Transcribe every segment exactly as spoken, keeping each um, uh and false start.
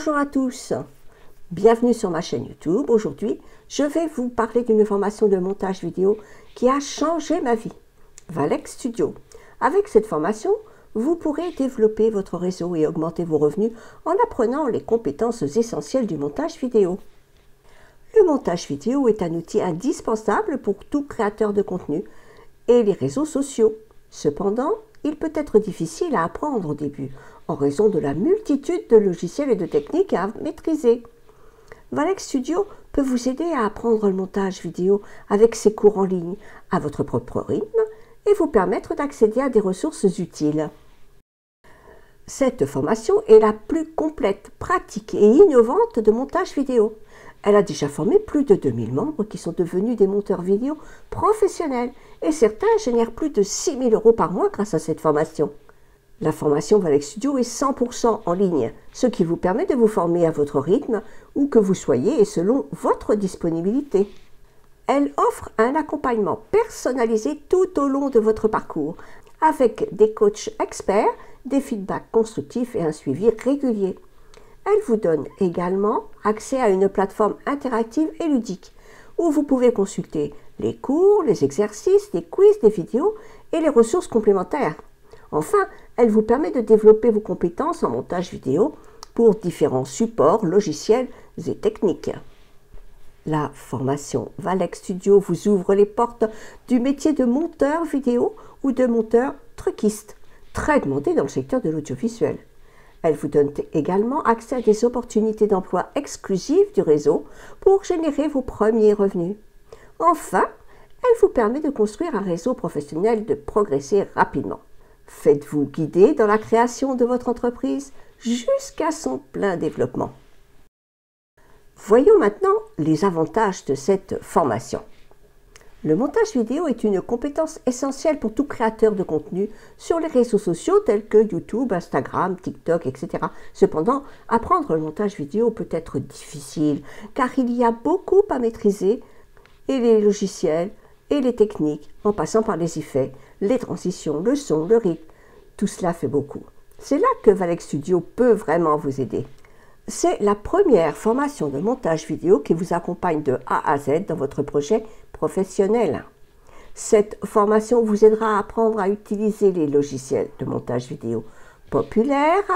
Bonjour à tous, bienvenue sur ma chaîne YouTube. Aujourd'hui, je vais vous parler d'une formation de montage vidéo qui a changé ma vie, Valek Studio. Avec cette formation, vous pourrez développer votre réseau et augmenter vos revenus en apprenant les compétences essentielles du montage vidéo. Le montage vidéo est un outil indispensable pour tout créateur de contenu et les réseaux sociaux. Cependant, il peut être difficile à apprendre au début, en raison de la multitude de logiciels et de techniques à maîtriser. Valek Studio peut vous aider à apprendre le montage vidéo avec ses cours en ligne, à votre propre rythme, et vous permettre d'accéder à des ressources utiles. Cette formation est la plus complète, pratique et innovante de montage vidéo. Elle a déjà formé plus de deux mille membres qui sont devenus des monteurs vidéo professionnels et certains génèrent plus de six mille euros par mois grâce à cette formation. La formation Valek Studio est cent pour cent en ligne, ce qui vous permet de vous former à votre rythme où que vous soyez et selon votre disponibilité. Elle offre un accompagnement personnalisé tout au long de votre parcours avec des coachs experts, des feedbacks constructifs et un suivi régulier. Elle vous donne également accès à une plateforme interactive et ludique où vous pouvez consulter les cours, les exercices, les quiz, des vidéos et les ressources complémentaires. Enfin, elle vous permet de développer vos compétences en montage vidéo pour différents supports, logiciels et techniques. La formation Valek Studio vous ouvre les portes du métier de monteur vidéo ou de monteur truquiste, très demandé dans le secteur de l'audiovisuel. Elle vous donne également accès à des opportunités d'emploi exclusives du réseau pour générer vos premiers revenus. Enfin, elle vous permet de construire un réseau professionnel, de progresser rapidement. Faites-vous guider dans la création de votre entreprise jusqu'à son plein développement. Voyons maintenant les avantages de cette formation. Le montage vidéo est une compétence essentielle pour tout créateur de contenu sur les réseaux sociaux tels que YouTube, Instagram, TikTok, et cetera. Cependant, apprendre le montage vidéo peut être difficile car il y a beaucoup à maîtriser et les logiciels et les techniques en passant par les effets, les transitions, le son, le rythme. Tout cela fait beaucoup. C'est là que Valek Studio peut vraiment vous aider. C'est la première formation de montage vidéo qui vous accompagne de A à Z dans votre projet professionnel. Cette formation vous aidera à apprendre à utiliser les logiciels de montage vidéo populaires,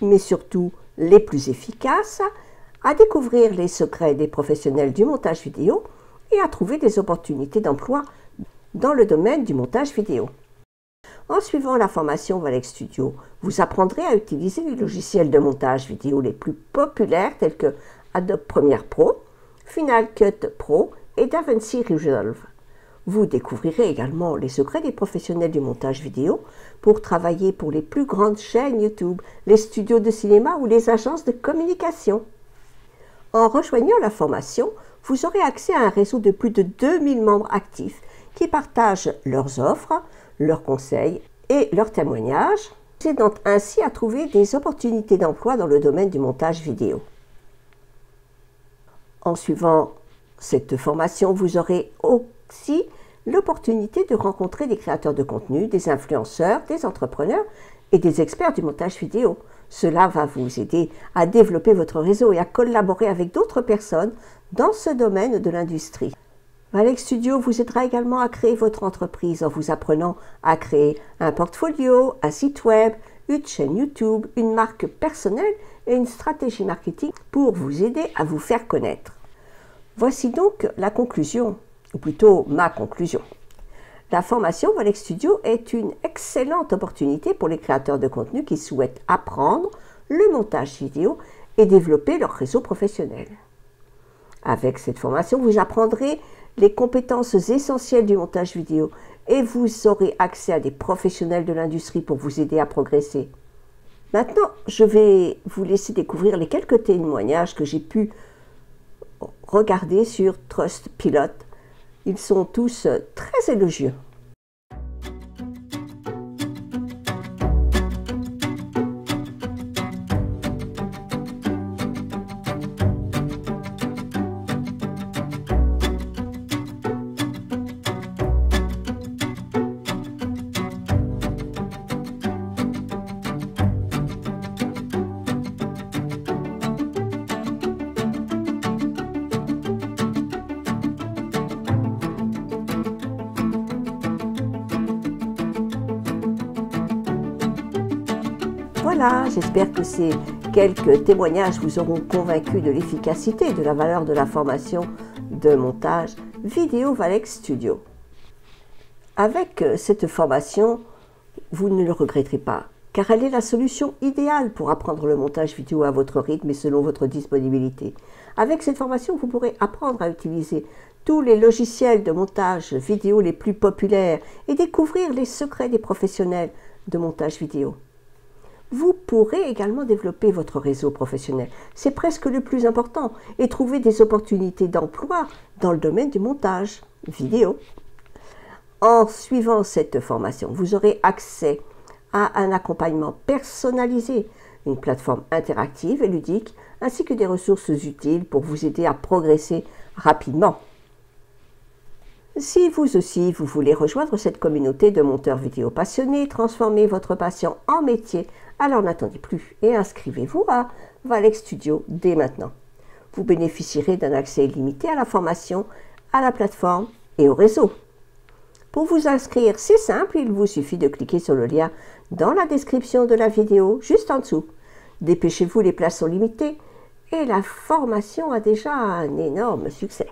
mais surtout les plus efficaces, à découvrir les secrets des professionnels du montage vidéo et à trouver des opportunités d'emploi dans le domaine du montage vidéo. En suivant la formation Valek Studio, vous apprendrez à utiliser les logiciels de montage vidéo les plus populaires tels que Adobe Premiere Pro, Final Cut Pro et DaVinci Resolve. Vous découvrirez également les secrets des professionnels du montage vidéo pour travailler pour les plus grandes chaînes YouTube, les studios de cinéma ou les agences de communication. En rejoignant la formation, vous aurez accès à un réseau de plus de deux mille membres actifs qui partagent leurs offres, leurs conseils et leurs témoignages, aidant ainsi à trouver des opportunités d'emploi dans le domaine du montage vidéo. En suivant cette formation, vous aurez aussi l'opportunité de rencontrer des créateurs de contenu, des influenceurs, des entrepreneurs et des experts du montage vidéo. Cela va vous aider à développer votre réseau et à collaborer avec d'autres personnes dans ce domaine de l'industrie. Valek Studio vous aidera également à créer votre entreprise en vous apprenant à créer un portfolio, un site web, une chaîne YouTube, une marque personnelle et une stratégie marketing pour vous aider à vous faire connaître. Voici donc la conclusion, ou plutôt ma conclusion. La formation Valek Studio est une excellente opportunité pour les créateurs de contenu qui souhaitent apprendre le montage vidéo et développer leur réseau professionnel. Avec cette formation, vous apprendrez les compétences essentielles du montage vidéo et vous aurez accès à des professionnels de l'industrie pour vous aider à progresser. Maintenant, je vais vous laisser découvrir les quelques témoignages que j'ai pu regarder sur TrustPilot. Ils sont tous très élogieux. Voilà, j'espère que ces quelques témoignages vous auront convaincu de l'efficacité et de la valeur de la formation de montage vidéo Valek Studio. Avec cette formation, vous ne le regretterez pas, car elle est la solution idéale pour apprendre le montage vidéo à votre rythme et selon votre disponibilité. Avec cette formation, vous pourrez apprendre à utiliser tous les logiciels de montage vidéo les plus populaires et découvrir les secrets des professionnels de montage vidéo. Vous pourrez également développer votre réseau professionnel, c'est presque le plus important, et trouver des opportunités d'emploi dans le domaine du montage vidéo. En suivant cette formation, vous aurez accès à un accompagnement personnalisé, une plateforme interactive et ludique, ainsi que des ressources utiles pour vous aider à progresser rapidement. Si vous aussi, vous voulez rejoindre cette communauté de monteurs vidéo passionnés, transformer votre passion en métier, alors n'attendez plus et inscrivez-vous à Valek Studio dès maintenant. Vous bénéficierez d'un accès illimité à la formation, à la plateforme et au réseau. Pour vous inscrire, c'est simple, il vous suffit de cliquer sur le lien dans la description de la vidéo, juste en dessous. Dépêchez-vous, les places sont limitées et la formation a déjà un énorme succès.